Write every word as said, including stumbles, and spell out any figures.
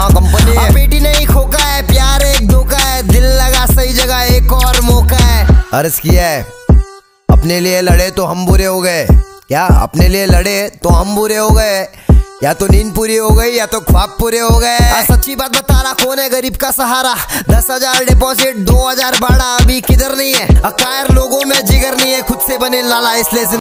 हाँ कंपनी है। बेटी नहीं खोका है, प्यार एक धोखा है, दिल लगा सही जगह एक और मौका है। अर्ज किया है अपने लिए लड़े तो हम बुरे हो गए, क्या अपने लिए लड़े तो हम बुरे हो गए? या तो नींद पूरी हो गई या तो ख्वाब पूरे हो गए। सच्ची बात बता रहा, कौन है गरीब का सहारा? दस हजार डिपोजिट, दो हजार भाड़ा, अभी किधर नहीं है। अकायर लोगों में जिगर नहीं है, खुद से बने लाला इसलिए